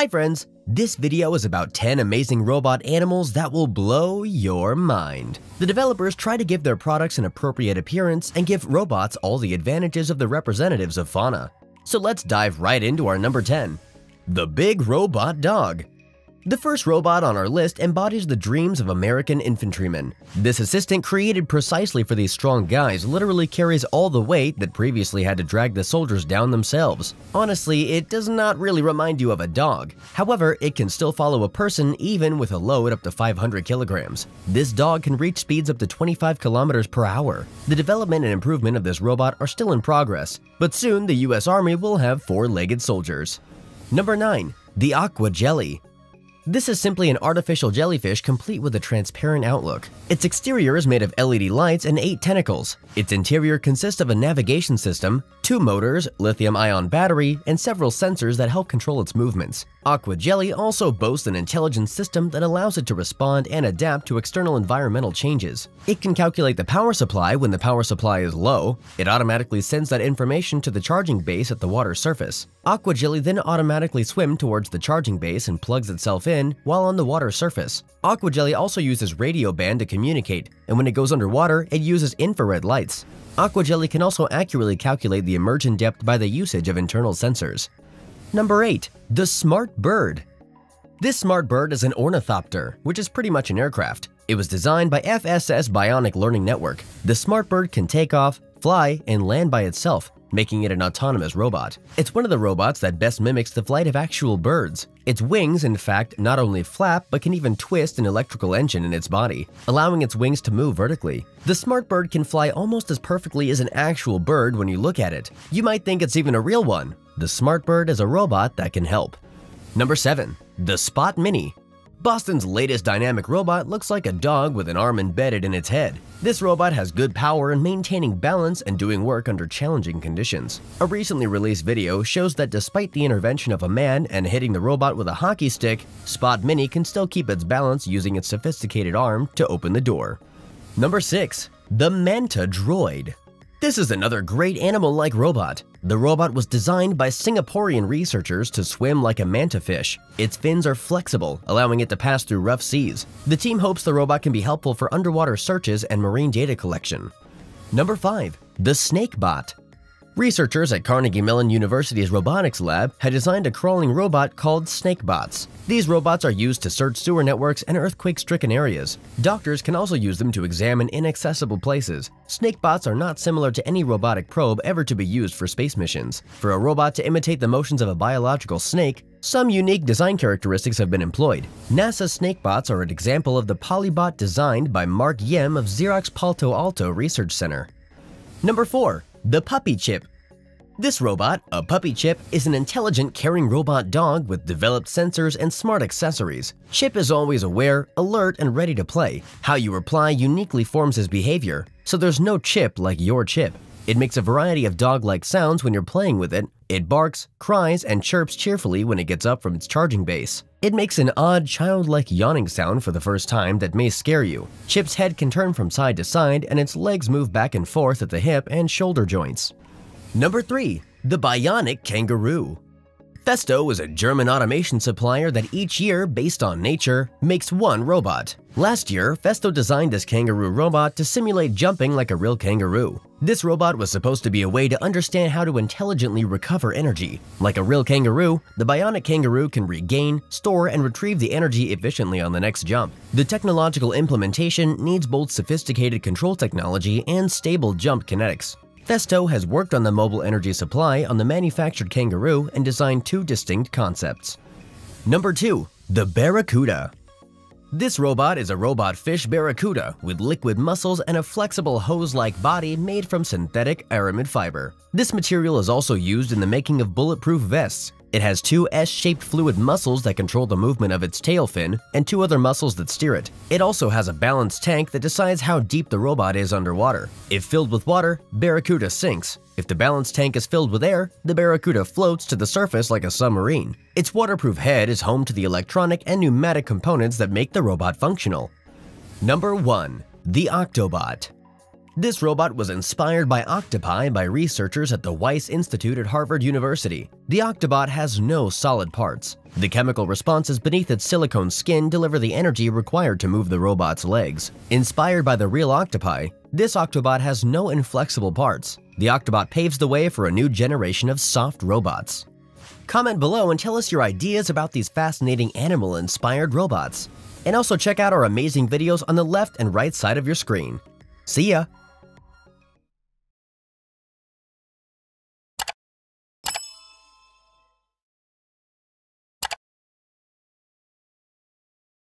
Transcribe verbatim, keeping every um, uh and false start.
Hi friends, this video is about ten amazing robot animals that will blow your mind. The developers try to give their products an appropriate appearance and give robots all the advantages of the representatives of fauna. So let's dive right into our number ten, the big robot dog. The first robot on our list embodies the dreams of American infantrymen. This assistant, created precisely for these strong guys, literally carries all the weight that previously had to drag the soldiers down themselves. Honestly, it does not really remind you of a dog. However, it can still follow a person even with a load up to five hundred kilograms. This dog can reach speeds up to twenty-five kilometers per hour. The development and improvement of this robot are still in progress, but soon the U S Army will have four-legged soldiers. Number nine, the Aqua Jelly. This is simply an artificial jellyfish complete with a transparent outlook. Its exterior is made of L E D lights and eight tentacles. Its interior consists of a navigation system, two motors, lithium-ion battery, and several sensors that help control its movements. Aqua Jelly also boasts an intelligence system that allows it to respond and adapt to external environmental changes. It can calculate the power supply when the power supply is low. It automatically sends that information to the charging base at the water surface. Aqua Jelly then automatically swims towards the charging base and plugs itself in while on the water surface. Aqua Jelly also uses radio band to communicate, and when it goes underwater, it uses infrared lights. Aqua Jelly can also accurately calculate the immersion depth by the usage of internal sensors. Number eight, the Smart Bird. This smart bird is an ornithopter, which is pretty much an aircraft. It was designed by F S S Bionic Learning Network. The Smart Bird can take off, fly, and land by itself, making it an autonomous robot. It's one of the robots that best mimics the flight of actual birds. Its wings, in fact, not only flap but can even twist an electrical engine in its body, allowing its wings to move vertically. The smart bird can fly almost as perfectly as an actual bird when you look at it. You might think it's even a real one. The smart bird is a robot that can help. Number seven, the Spot Mini. Boston's latest dynamic robot looks like a dog with an arm embedded in its head. This robot has good power in maintaining balance and doing work under challenging conditions. A recently released video shows that despite the intervention of a man and hitting the robot with a hockey stick, Spot Mini can still keep its balance using its sophisticated arm to open the door. Number six, the Manta Droid. This is another great animal-like robot. The robot was designed by Singaporean researchers to swim like a manta fish. Its fins are flexible, allowing it to pass through rough seas. The team hopes the robot can be helpful for underwater searches and marine data collection. Number five, the Snakebot. Researchers at Carnegie Mellon University's robotics lab had designed a crawling robot called Snakebots. These robots are used to search sewer networks and earthquake-stricken areas. Doctors can also use them to examine inaccessible places. Snakebots are not similar to any robotic probe ever to be used for space missions. For a robot to imitate the motions of a biological snake, some unique design characteristics have been employed. NASA's Snakebots are an example of the Polybot designed by Mark Yim of Xerox Palo Alto Research Center. Number four, the Puppy Chip. This robot, a Puppy Chip, is an intelligent, caring robot dog with developed sensors and smart accessories. Chip is always aware, alert, and ready to play. How you reply uniquely forms his behavior, so there's no chip like your chip. It makes a variety of dog-like sounds when you're playing with it. It barks, cries, and chirps cheerfully when it gets up from its charging base. It makes an odd, childlike yawning sound for the first time that may scare you. Chip's head can turn from side to side, and its legs move back and forth at the hip and shoulder joints. Number three, the Bionic Kangaroo. Festo is a German automation supplier that each year, based on nature, makes one robot. Last year, Festo designed this kangaroo robot to simulate jumping like a real kangaroo. This robot was supposed to be a way to understand how to intelligently recover energy. Like a real kangaroo, the bionic kangaroo can regain, store, and retrieve the energy efficiently on the next jump. The technological implementation needs both sophisticated control technology and stable jump kinetics. Festo has worked on the mobile energy supply on the manufactured kangaroo and designed two distinct concepts. Number two, the Barracuda. This robot is a robot fish barracuda with liquid muscles and a flexible hose-like body made from synthetic aramid fiber. This material is also used in the making of bulletproof vests. It has two S-shaped fluid muscles that control the movement of its tail fin and two other muscles that steer it. It also has a balanced tank that decides how deep the robot is underwater. If filled with water, Barracuda sinks. If the balanced tank is filled with air, the Barracuda floats to the surface like a submarine. Its waterproof head is home to the electronic and pneumatic components that make the robot functional. Number one, the Octobot. This robot was inspired by octopi by researchers at the Wyss Institute at Harvard University. The Octobot has no solid parts. The chemical responses beneath its silicone skin deliver the energy required to move the robot's legs. Inspired by the real octopi, this Octobot has no inflexible parts. The Octobot paves the way for a new generation of soft robots. Comment below and tell us your ideas about these fascinating animal-inspired robots. And also check out our amazing videos on the left and right side of your screen. See ya!